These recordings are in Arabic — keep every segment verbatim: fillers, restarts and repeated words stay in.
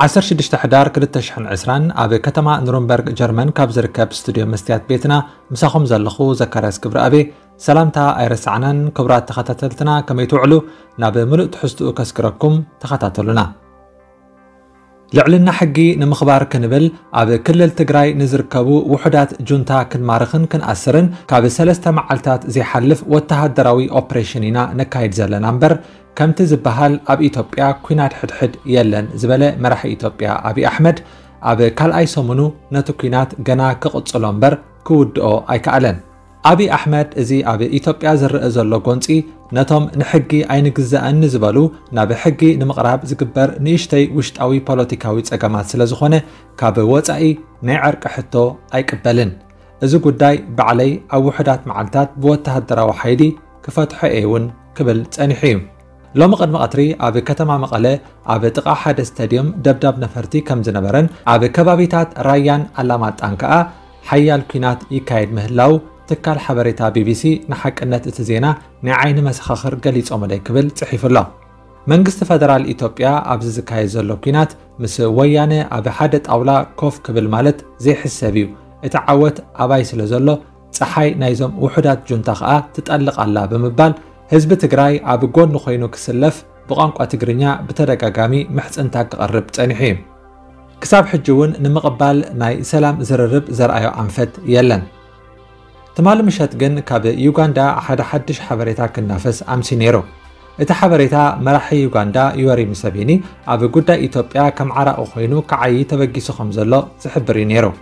عشرة شدشت حدار كرت شحن عسران أبي كتما نورنبرغ جرمن كابزر كاب استوديو مستيات بيتنا مساخم زلخو زكرياس كبر أبي سلامتا أيرس عنان كبرات تخطتلتنا كما يتوعلو نابي ملؤ تحسدو كسكركم تخطتلنا لعلنا حقي نمخبار كنبل أبي كلل تقراي نزركبو وحدات جونتا كنمارخن كنأسرن كابي سلستا معالتات زي حلف والتهدراوي أوبريشنينا نكايد زلن أمبر كمت زبهال أب إيطوبيا كوينات حدحد يلن زبالة مرح إيطوبيا أبي أحمد أبي كال أي سمنو نتو كوينات جنا كغطس الأمبر كود أو أي كألن أبي أحمد إزي أبي إيطوبيا زر إزالو قنسي نتم نحقي عين جزءان نزبلو نبي حقي نمقرب زكبر نيشتي وشت أوي بالاتيكاويت أجمعات سلزخنة كابوات أي نعرق حتى أي كبلن إذا قداي بعلي أو وحدات معلتات بوت هدرا وحيدي كفتح أيون قبل تنحيم لما قد مقطري أبي كتما مقالة أبي تقع حد استاديوم دب دب نفرتي كم زنبرن أبي كبابيتات رايان علامات أنكأ حيا الكينات يكايد مهلاو تكال حبريتا بي بي سي نحق أنت التزينة نعين مسخخر قليت أملي كبل تحيف الله منقست فدرال إيطوبيا أبزز كايزو اللوكينات مس وياني أبي حدت أولا كوف كبل مالت زي حسابيو اتعوت أباي سلزلو تحي نايزم وحدات جنتاقا تتألق الله بمبال هزب تقراي أبي قول نخينو كسلف بغانقو أتقرنيا بترقاقامي محت انتاق قربت أنحيم كساب حجون نمقبال ناي سلام زررب زرأيو أنفت يلن تمال مشات جن كاب يوغندا حدا حدش حبريتا كنافس أمسي نيرو إتا حبريتا مرحي يوغندا يوري مسابيني أبي قدا إيطوبيا كم عرا أخوينو كعي تبقيسو خمزلو زحبري نيرو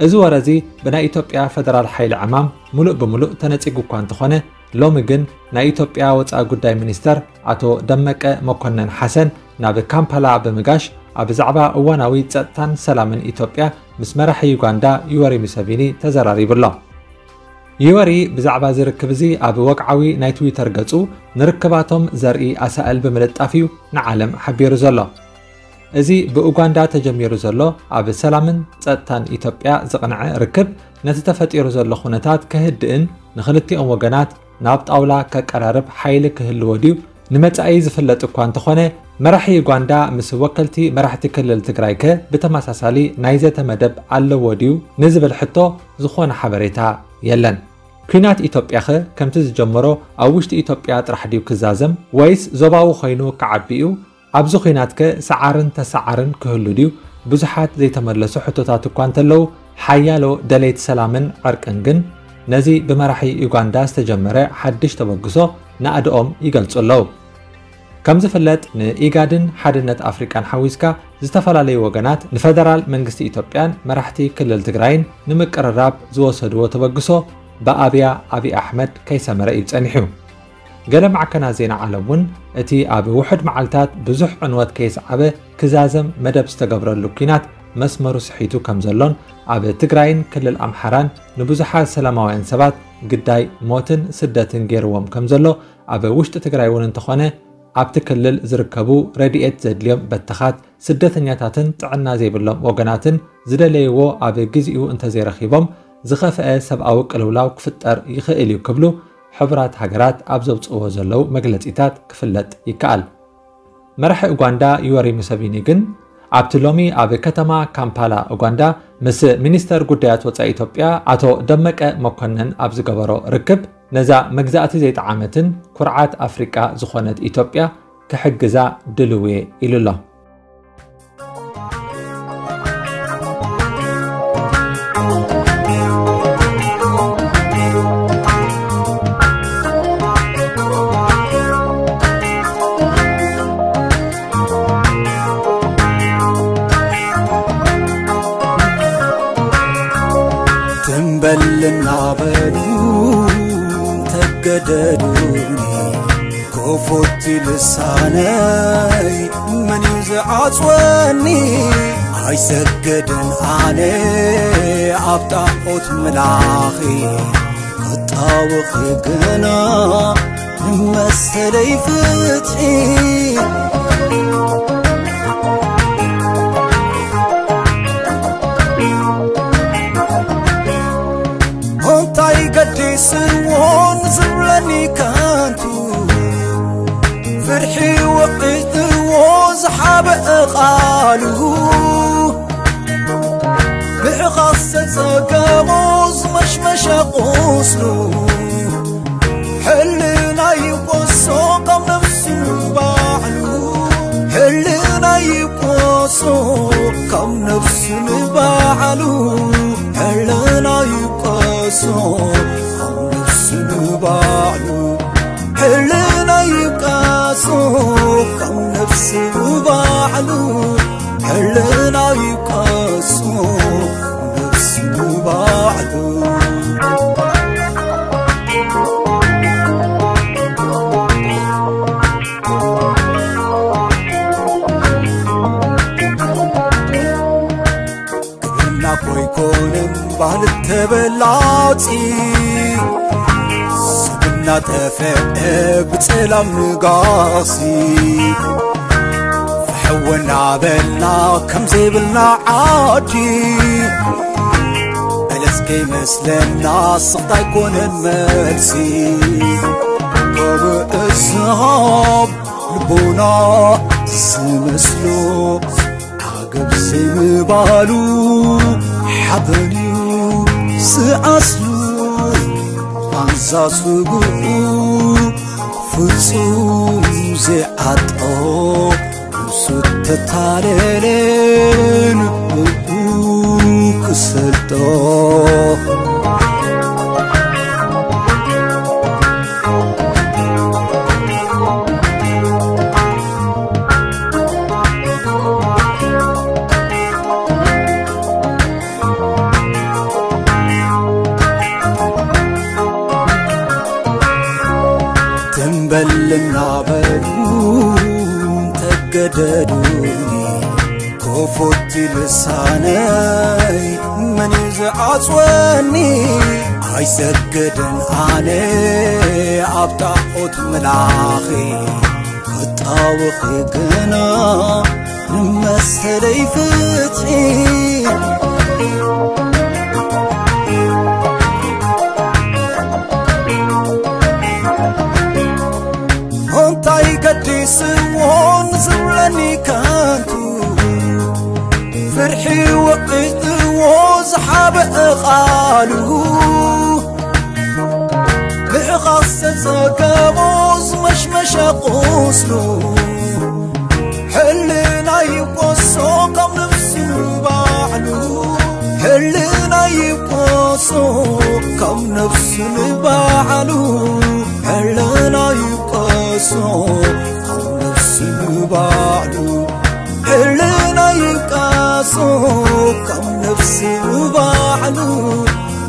إزو ورزي بنا إيطوبيا فدرال حيل عمام ملوء بملوء تنتيقو كوانتخونة لوم جن نا إيطوبيا وطا قداي منستر عطو دمك مكنن حسن نابي كامبالا بمقاش أبي زعبا أواناوي تزتان سلامن إيطوبيا مس مرحي يوغندا يوري مسابيني تزراري بالله يوري بزعبا زركبزي أبي وقعوي ناي تويتر قصو نركباتهم زرقي أسأل بملتافيو نعلم حبير زلو إزي بأوغاندا تجمير زلو أبي سلامن تتان إيطوبيا زقنع ركب نتتفت إيرزلو خونتات كهدئن نخلتي أم وقنات نابت أولا كقرارب حيل كهلو وديو نمتعي زفلت أكوان تخوني مرحي يوغندا مس وكلتي مرحتي كلل تقرايكه بتماساسالي نايزة تمدب على وديو نزبل حتو زخون حبريتا يلن كينات إيطوبيا خ كمتز جمرو أو وشت إيطوبيا ترح ديو كزازم ويس زباو خينو كعبيو أبزو خينات ك سعرن تسعرن كهلو ديو بزحات زي تمرلسو حتو تاتو كوانتلو حيالو دليت سلامن عرقنجن نزي بمرحي يوغندا استجمره حدش تبقصو نأدوم يقلصو اللو كمز فلت نإيقادن حدنت أفريكان حويسكا زتفلا لي وغنات نفدرال منغستي إيطوبيان مرحتي كلل تقرين نمك الراب زوصدو تبقصو بأبيا أبي أحمد كيسامر إيبتانيحو قال معكنا زين علمون اتي أبي وحد معالتات بزح عنوات كيس عبي كزازم مدب استقبر اللوكينات مسمر صحيتو كمزلون أبي تقرين كلل أمحران نبزحا سلامة انسبات قداي موتن سدتن غيروم كمزلو أبي وشت تقريون انتخواني أبت كلل زركبو رديئت زدليم باتخات سدتنياتاتن تعنا زيبلوم وغناتن زدليو أبي جزئيو انتزي رخيبوم زخفئة سبقاو قلولاو كفتر يخئليو كبلو حبرات هاجرات أبزوبت أوزلو مقلت إتات كفلت يكال مرح أوغاندا يوري مسابينيجن أبتلومي أبي كتما كامبالا أوغاندا مس منستر قديات وطا إيطوبيا عطو دمك مكنن أبزقبرو ركب نزا مجزأتي زيت عامتن كرعات أفريقيا زخونة إيطوبيا كحجزا دلوي إلى الله. لساني من يزعج وني عيسجدن علي عبطاقوت ملاخي قطاوخي قنا مسلي فتحي هنطاي قدي سنوان زرلني كانتو فرحي وقيت وزحابة قالو بقصة قموز مش مش قوسلو حلنا يقصو قم نفسو باعلو حلنا يقصو قم نفسو باعلو حلنا يقصو قم نفسو باعلو حلنا يقصو قم نفسو باعلو حلنا يقصو بالتبلاتي سبنا تفاق بتلم قاسي فحونا بلنا كم زيبلنا عادي بلسكي مسلمنا الصغطة يكون المرسي قبع الصحاب لبونا سمسلو عقب سمبالو حبني سأصلو فانزا سقو فتصو زعطو ستتارين مبوك سلطو بلنا بلون تقددوني كفوت لساني من يزعص واني هاي سجدن اني ابطاقوت ملاخي كطاوخي قنا مسلي فتحي سوون زولني كانتو فرحي وقت وزحاب اقالو بقصة قموز مش مش قوسلو حلنا يقصو قم نفسو باعلو حلنا يقصو قم نفسو باعلو حلنا يقصو بعدو حلنا يقاسو كم نفسي وبعدو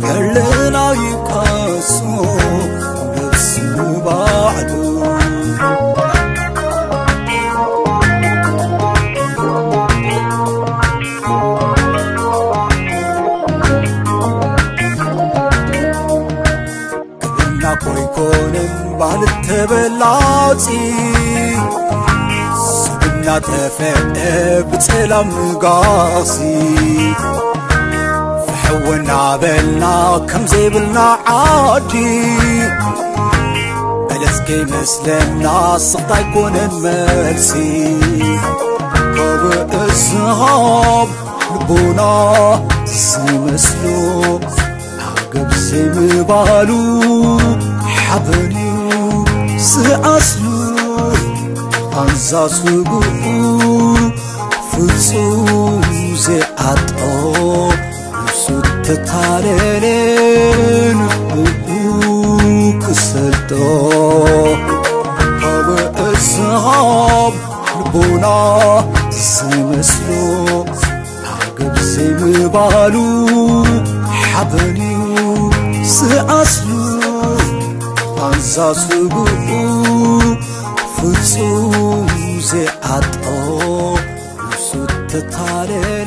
حلنا يقاسو كم نفسي وبعدو قبلنا كويكون بالتبلاتي سبنا تفاق بتلم قاسي فحونا بلنا كم زيبلنا عادي بلسكي مسلمنا الصغطة يكون المرسي قبع الصحاب لبونا سمسلو عقب سمبالو حبنيو سأصلو فانزا سقو فتصو زعطو ستتارين مبوك سلطو قبع الصحاب لبونا سمسلو عقب سمبالو حبنيو سأصلو فانزا سقو فتصو زعطو ستتارين